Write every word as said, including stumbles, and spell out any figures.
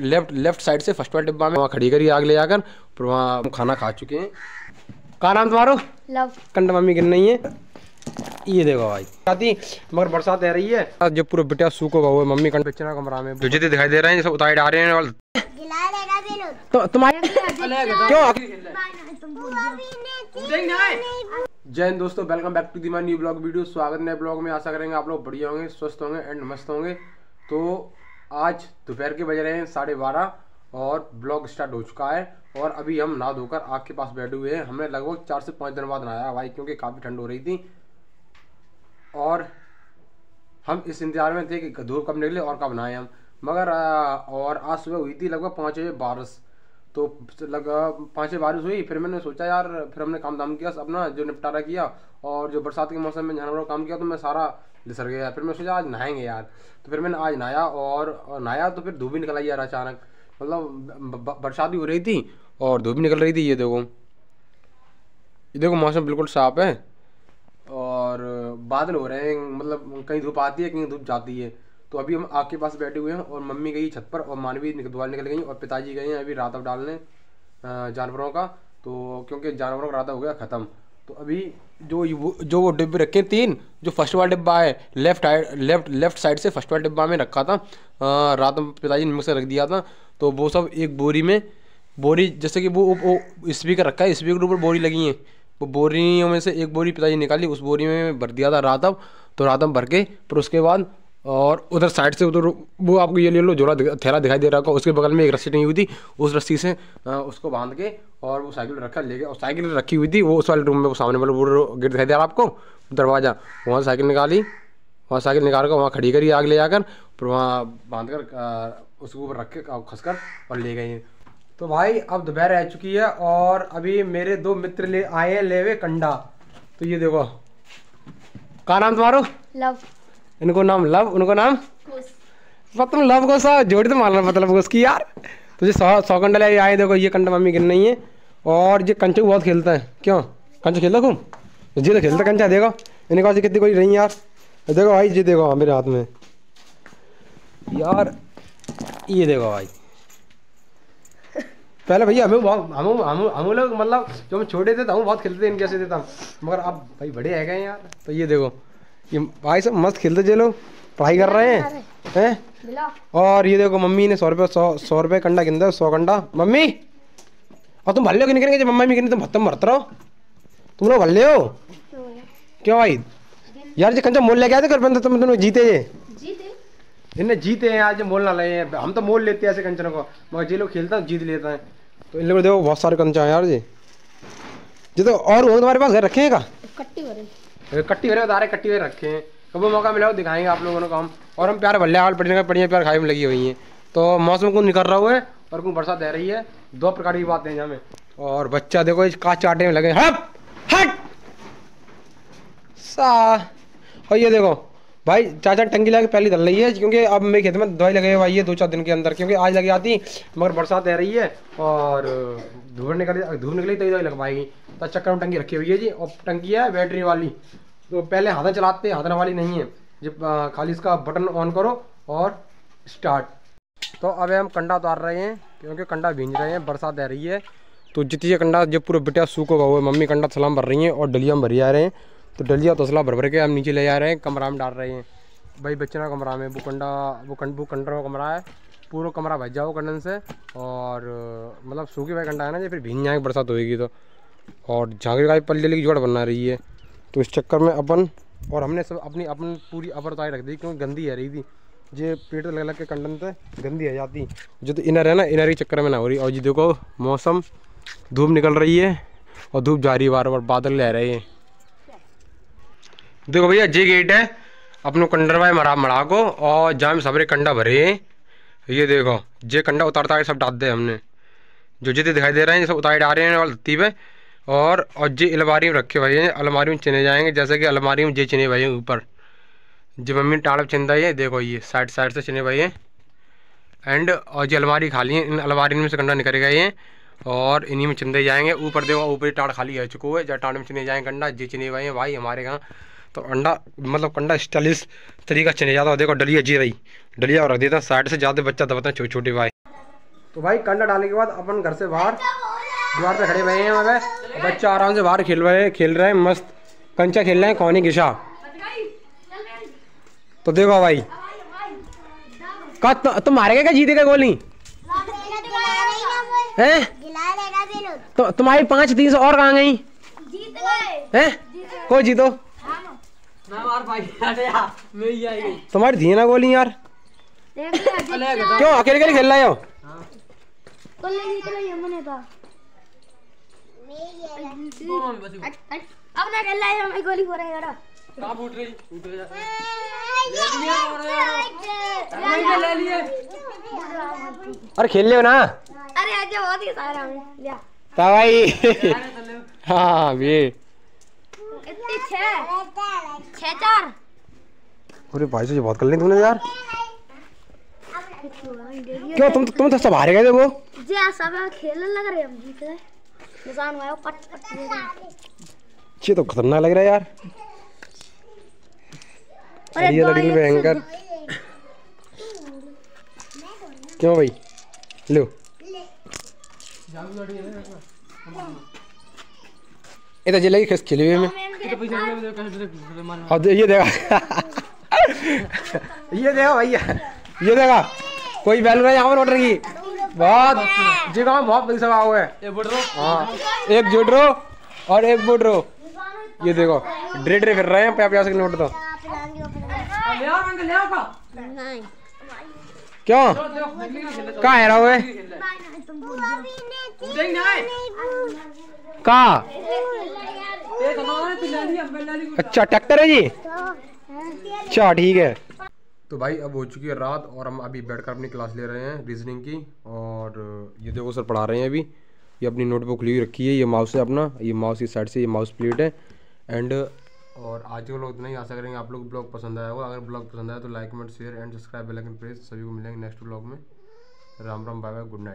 Left left side से first वाले डिब्बा में वहाँ खड़ी करी आग ले जाकर, फिर वहाँ हम खाना खा चुके हैं। कहा नाम तुम्हारो? लव। कंड मम्मी गिर नहीं है। ये देखो भाई दादी, मगर बरसात आ रही है, जो पूरा बिटिया सूखा हुआ है। मम्मी कंड पिक्चर कमरा में तुझे दिखाई दे रहे हैं, सब उतार आ रहे हैं और तो तुम्हारे क्यों। जय हिंद दोस्तों, welcome back to the my new blog video. स्वागत है नए ब्लॉग में। आशा करेंगे आप लोग बढ़िया होंगे, स्वस्थ होंगे एंड मस्त होंगे। तो आज दोपहर के बज रहे हैं साढ़े बारह और ब्लॉग स्टार्ट हो चुका है। और अभी हम नहा धोकर आग के पास बैठे हुए हैं। हमने लगभग चार से पाँच दिन बाद नहाया भाई, क्योंकि काफ़ी ठंड हो रही थी और हम इस इंतजार में थे कि धूप कब निकले और कब नहाए हम। मगर और आज सुबह हुई थी लगभग पाँच बजे बारिश, तो लगभग पाँच बजे बारिश हुई। फिर मैंने सोचा यार, फिर हमने काम धाम किया अपना जो निपटारा किया, और जो बरसात के मौसम में जानवरों काम किया तो मैं सारा लिसर गया। फिर मैं सोचा आज नहाएंगे यार, तो फिर मैंने आज नहाया और नहाया तो फिर धूप भी निकल आई यार अचानक। मतलब बरसात भी हो रही थी और धूप भी निकल रही थी। ये देखो, ये देखो मौसम बिल्कुल साफ है और बादल हो रहे हैं। मतलब कहीं धूप आती है कहीं धूप जाती है। तो अभी हम आग के पास बैठे हुए हैं और मम्मी गई छत पर और मानवी दुआल निकल गई और पिताजी गए हैं अभी रातब डालने जानवरों का, तो क्योंकि जानवरों का रातब हो गया ख़त्म। तो अभी जो वो जो वो डिब्बे रखे तीन, जो फर्स्ट वाला डिब्बा है लेफ्ट लेफ्ट लेफ्ट साइड से फर्स्ट वाला डिब्बा में रखा था, रात में पिताजी ने मिक्सर रख दिया था। तो वो सब एक बोरी में, बोरी जैसे कि वो, वो स्पीकर रखा है, स्पीकर के ऊपर बोरी लगी है। वो बोरियों में से एक बोरी पिताजी निकाली, उस बोरी में भर दिया था रातब। तो रातब भर के फिर उसके बाद और उधर साइड से उधर वो आपको ये ले लो झोला थैला दिखाई दे रहा होगा, उसके बगल में एक रस्सी टंगी हुई थी। उस रस्सी से उसको बांध के और वो साइकिल रखा ले गया, और साइकिल रखी हुई थी वो उस वाले रूम में, वो सामने वाले वो गेट दिखाई दे रहा आपको दरवाज़ा, वहाँ साइकिल निकाली, वहाँ साइकिल निकाल कर वहाँ खड़ी करी आग ले जाकर, फिर वहाँ बांध कर उसके ऊपर रख के खस कर और ले गए। तो भाई अब दोपहर आ चुकी है और अभी मेरे दो मित्र ले आए हैं लेवे कंडा। तो ये देखो, कहा नाम तुम्हारो? लव। इनको नाम लव, उनको नाम तुम लव को सा जोड़ी तो मारना मतलब उसकी यार। तुझे सौ सौ कंडा ले आए। देखो ये कंडा मम्मी गिन नहीं है। और ये कंचो बहुत खेलता है। क्यों कंचो खेलता खूब? जी तो खेलता कंचा। देखो इनके पास कितनी कोई नहीं यार। देखो भाई जी, देखो मेरे हाथ में यार, ये देखो भाई। पहले भैया हमें हम हम हम लोग मतलब जो हम छोटे थे तो हम बहुत खेलते थे इनके से देता हम, मगर अब भाई बड़े है गए यार। तो ये देखो ये भाई सब मस्त खेलते थे लोग, पढ़ाई कर रहे हैं हैं। और ये देखो मम्मी ने सौ रुपये सौ सौ रुपये कंडा गिनता है, सौ कंडा मम्मी। और तुम भल्ले हो कि नहीं जब मम्मी गिनी तुम भत्तम भरते रहो, तुम लोग भल्ले हो क्यों भाई? यार जो कंचा मोल लेके आए थे घर पर, तुम दोनों जीते जीते इन्हें जीते हैं आज, मोल ना लाए हैं। हम तो मोल लेते हैं ऐसे कंचनों को, मगर ये लोग खेलते हैं जीत लेते हैं। तो इन लोगों को देखो बहुत सारे कंचा हैं यार जी जी। तो और वो तुम्हारे पास घर रखेगा कट्टी भरे, उतारे कट्टी भरे रखे हैं। कभी मौका मिला हो दिखाएंगे आप लोगों को हम। और हम प्यार भल्ले आल पड़ने का पड़िया प्यार खाई में लगी हुई हैं। तो मौसम को निकल रहा हुआ है और कुछ बरसात दे रही है, दो प्रकार की बातें हैं हमें। और बच्चा देखो इस कांच चाटने में लगे हट हट सा। और ये देखो भाई चाचा टंकी लगा के पहले धल रही है, क्योंकि अब मेरे खेत में दवाई लगे भाई ये दो चार दिन के अंदर, क्योंकि आज लगी आती मगर बरसात आ रही है और धूप निकली धूप निकली तो दवाई लग पाएगी। तो चक्कर में टंकी रखी हुई है जी, और टंकी है बैटरी वाली। तो पहले हाथा चलाते, हाथा वाली नहीं है जब खाली इसका बटन ऑन करो और स्टार्ट। तो अब हम कंडा उतार रहे हैं क्योंकि कंडा भींज रहे हैं, बरसात आ रही है। तो जितनी कंडा जब पूरा बिटिया सूखा हुआ है, मम्मी कंडा सलाम भर रही है और डलिया में भरी आ रहे हैं। तो डलिया तसला भर भर के हम नीचे ले जा रहे हैं, कमरा में डाल रहे हैं भाई बच्चे ना कमरा में। वो कंडा वो कंड वो कंडा कमरा है, पूरा कमरा भज जाओ कंडन से। और मतलब सूखे भाई कंडा है ना जी, फिर भीन जाएंगे बरसात होएगी तो। और झाँकी का पल जली की जोड़ बना रही है, तो इस चक्कर में अपन और हमने सब अपनी अपन पूरी अपर उतारी रख दी क्योंकि गंदी आ रही थी। ये पेट लग लग के कंडन से गंदी आ जाती, जो तो इनर है ना, इनर के चक्कर में ना हो रही। और ये देखो मौसम, धूप निकल रही है और धूप जा रही है बार बार, बादल ले रहे हैं। देखो भैया जे गेट है अपनों कंडर वाए मरा मरा को, और जहाँ सबरे कंडा भरे हैं। ये देखो जे कंडा उतार उतार सब डाल दे हमने, जो जितने दिखाई दे रहे हैं सब उतार डाल रहे हैं और धरती पे। और और जे अलमारी में रखे भाई हैं, अलमारी में चिने जाएंगे जैसे कि अलमारी में जे चिने भाई हैं ऊपर। जो मम्मी टाड़प चिंदा है देखो, ये साइड साइड से चिने भाई हैं। एंड और जो अलमारी खाली है, इन अलमारी में से कंडा निकल गए हैं और इन्हीं में चिंदे जाएंगे ऊपर। देखो ऊपर टाड़ खाली है चुको है, जहाँ टाड़ में चिने जाएंगे कंडा जे चिने भाई हैं भाई हमारे यहाँ। तो अंडा मतलब कंडा स्टाइलिश तरीका चले जाता है। देखो डलिया जी रही, डलिया रख देता साइड से, ज़्यादा बच्चा दबाता छोटे छोटे भाई। तो भाई कंडा डालने के बाद अपन घर से बाहर दीवार पे खड़े हुए हैं। वहाँ पे बच्चा आराम से बाहर खेल रहे हैं खेल रहे हैं मस्त कंचा खेल रहे हैं कौनी घिसा। तो देखो भाई का तुम हारेगा क्या जीतेगा गोली है। तो तुम्हारी पाँच तीन सौ और कहाँ गई है। कोई जीतो तुम्हारी थी ना गोली यार। क्यों अकेले अकेले खेल रहे हो। अब ना खेल रहे हो गोली हो रही है फूट रही ले लिए और खेल ले ना। अरे आज बहुत ही सारा लिया ता भाई। हाँ ये इतनी छह छह चार। अरे भाई से बहुत कर ली तूने यार। क्यों तुम तुम तो सब हार गए थे। वो जी सब खेलने लग रहे हम जीत गए। निशान आया पट पट ये तो खतरनाक लग रहा है यार। हैंगर क्यों भाई लो इधर चले गई खस खेले हुए में। अब ये देखा ये देखा भैया ये देखा कोई वैल्यू नहीं यहाँ पर ऑर्डर की बहुत जगह में बहुत पैसा हुआ है। हाँ एक जुटरो और एक बुटरो। ये देखो ड्रे ड्रे फिर रहे हैं पचास किलोमीटर। तो ले आओ अंकल ले आओ का नहीं क्यों का है रहा है का। अच्छा ट्रैक्टर है जी। अच्छा ठीक है। तो भाई अब हो चुकी है रात और हम अभी बैठकर अपनी क्लास ले रहे हैं रीजनिंग की। और ये देखो सर पढ़ा रहे हैं अभी। ये अपनी नोटबुक ली रखी है। ये माउस है अपना। ये माउस की साइड से ये माउस प्लेट है। एंड और आज के लोग इतना ही आशा करेंगे आप लोग ब्लॉग पसंद आया होगा। अगर ब्लॉग पसंद आया तो like comment share and subscribe bell icon press. सभी को मिलेंगे नेक्स्ट ब्लॉग में। Ram Ram bye bye good night.